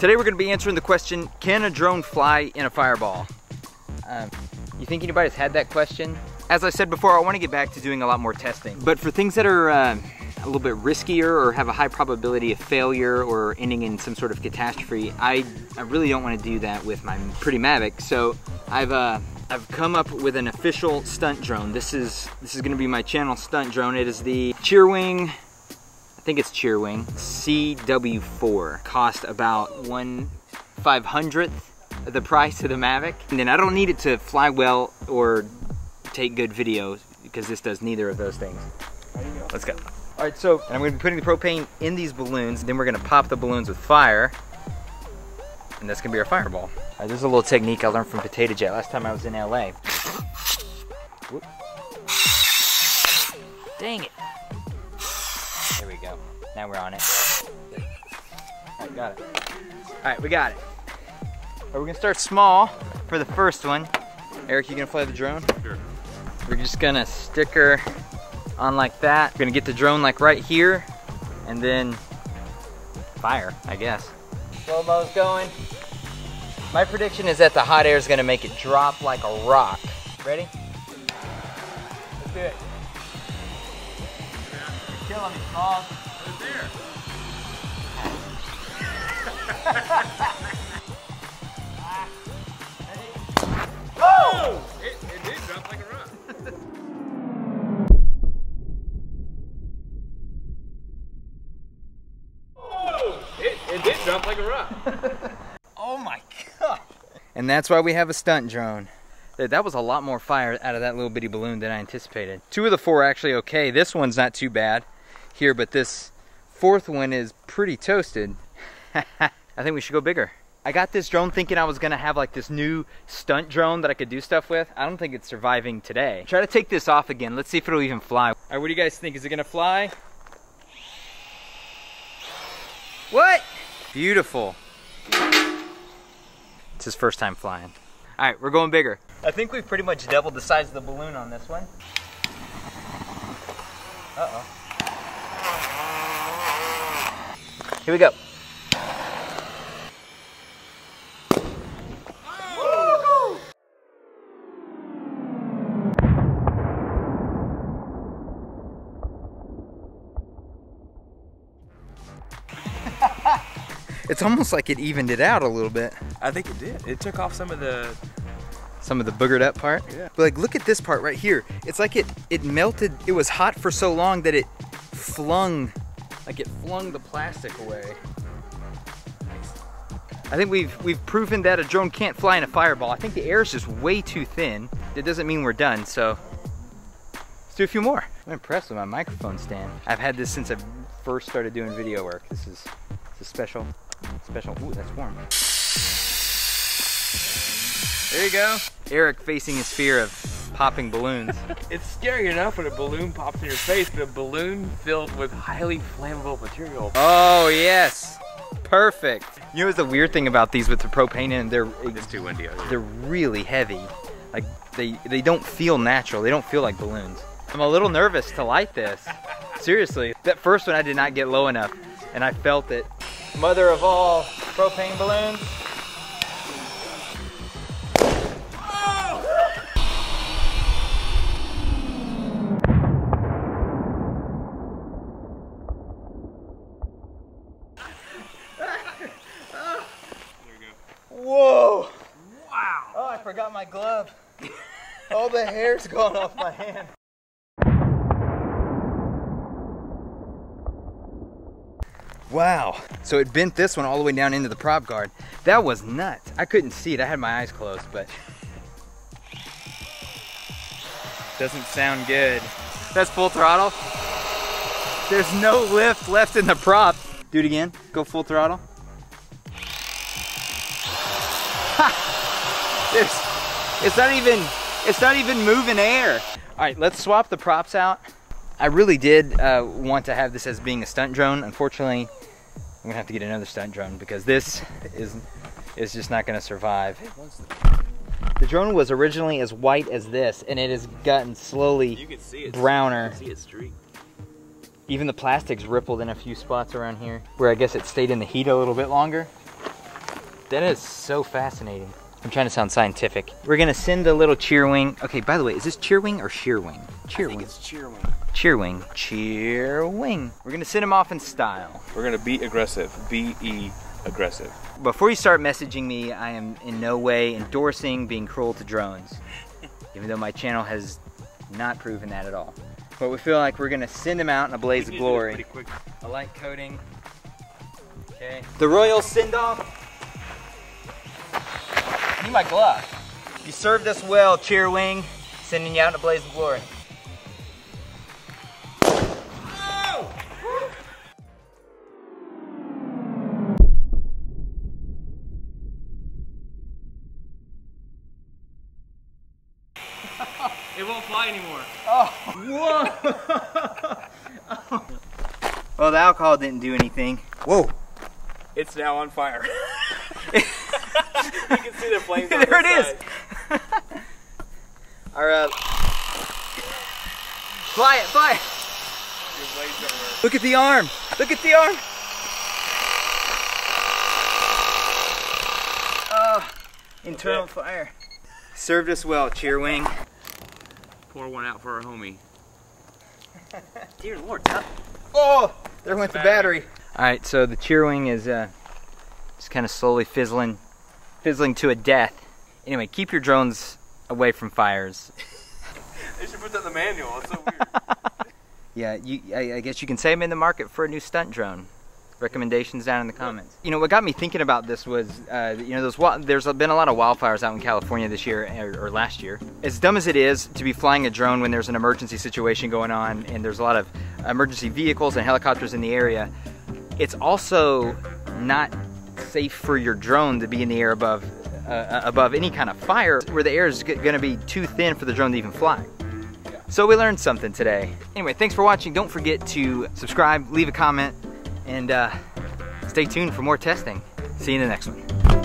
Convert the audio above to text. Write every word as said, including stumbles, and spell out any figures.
Today we're gonna be answering the question, can a drone fly in a fireball? Um, you think anybody's had that question? As I said before, I wanna get back to doing a lot more testing. But for things that are uh, a little bit riskier or have a high probability of failure or ending in some sort of catastrophe, I, I really don't wanna do that with my pretty Mavic. So I've, uh, I've come up with an official stunt drone. This is, this is gonna be my channel stunt drone. It is the Cheerwing. I think it's Cheerwing C W four. Cost about one five hundredth of the price of the Mavic. And then I don't need it to fly well or take good video because this does neither of those things. There you go. Let's go. All right, so I'm gonna be putting the propane in these balloons. Then we're gonna pop the balloons with fire. And that's gonna be our fireball. All right, this is a little technique I learned from Potato Jet last time I was in L A. Whoop. Dang it. There we go. Now we're on it. All right, got it. All right, we got it. Right, we're gonna start small for the first one. Eric, you gonna fly the drone? Sure. We're just gonna stick her on like that. We're gonna get the drone like right here, and then fire, I guess. Slow-mo's going. My prediction is that the hot air is gonna make it drop like a rock. Ready? Let's do it. Killing me, Paul. Right there. ah, hey. Oh! It, it did drop like a rock. oh! It, it did drop like a rock. oh my God. And that's why we have a stunt drone. That was a lot more fire out of that little bitty balloon than I anticipated. Two of the four are actually okay. This one's not too bad here, but this fourth one is pretty toasted. I think we should go bigger. I got this drone thinking I was gonna have like this new stunt drone that I could do stuff with. I don't think it's surviving today. Try to take this off again. Let's see if it'll even fly. All right, what do you guys think? Is it gonna fly? What? Beautiful. It's his first time flying. All right, we're going bigger. I think we've pretty much doubled the size of the balloon on this one. Uh-oh. Here we go. Oh. It's almost like it evened it out a little bit. I think it did. It took off some of the some of the boogered up part. Yeah. But like, look at this part right here. It's like it it melted. It was hot for so long that it flung. Like it flung the plastic away. I think we've we've proven that a drone can't fly in a fireball. I think the air is just way too thin. That doesn't mean we're done, so let's do a few more. I'm impressed with my microphone stand. I've had this since I first started doing video work. This is, this is special, special. Ooh, that's warm. There you go. Eric facing his fear of popping balloons. It's scary enough when a balloon pops in your face, but a balloon filled with highly flammable material. Oh yes, perfect. You know what's the weird thing about these with the propane in? They're it's too windy out here. They're really heavy. Like they they don't feel natural. They don't feel like balloons. I'm a little nervous to light this. Seriously, that first one I did not get low enough, and I felt it. Mother of all propane balloons. Whoa! Wow! Oh, I forgot my glove. All the hair's gone off my hand. Wow! So it bent this one all the way down into the prop guard. That was nuts. I couldn't see it. I had my eyes closed, but doesn't sound good. That's full throttle. There's no lift left in the prop. Do it again. Go full throttle. There's, it's not even, it's not even moving air. All right, let's swap the props out. I really did uh, want to have this as being a stunt drone. Unfortunately, I'm gonna have to get another stunt drone because this is, is just not gonna survive. The drone was originally as white as this and it has gotten slowly you can see it, browner. You can see it streaked. Even the plastic's rippled in a few spots around here where I guess it stayed in the heat a little bit longer. That is so fascinating. I'm trying to sound scientific. We're gonna send the little Cheerwing. Okay, by the way, is this Cheerwing or Cheerwing? Cheerwing. I think it's Cheerwing. Cheerwing. Cheerwing. We're gonna send him off in style. We're gonna be aggressive. B E aggressive. Before you start messaging me, I am in no way endorsing being cruel to drones. Even though my channel has not proven that at all. But we feel like we're gonna send them out in a blaze of glory. Pretty quick. A light coating. Okay. The royal send-off. Need my glove. You served us well, Cheerwing. Sending you out in a blaze of glory. Oh! It won't fly anymore. Oh! Whoa! Well, the alcohol didn't do anything. Whoa! It's now on fire. You can see the flames on the side. There it is. All right. Fly it, fly it. Look at the arm. Look at the arm. Oh, internal okay. Fire. Served us well, Cheerwing. Pour one out for our homie. Dear Lord. Huh? Oh, there went the battery. the battery. All right, so the Cheerwing is uh, just kind of slowly fizzling. Fizzling to a death. Anyway, keep your drones away from fires. They should put that in the manual, it's so weird. Yeah, you, I, I guess you can say I'm in the market for a new stunt drone. Recommendations down in the comments. You know, what got me thinking about this was, uh, you know, those, there's been a lot of wildfires out in California this year, or, or last year. As dumb as it is to be flying a drone when there's an emergency situation going on, and there's a lot of emergency vehicles and helicopters in the area, it's also not safe for your drone to be in the air above uh, above any kind of fire where the air is going to be too thin for the drone to even fly. Yeah. So we learned something today. Anyway, thanks for watching. Don't forget to subscribe, leave a comment, and uh, stay tuned for more testing. See you in the next one.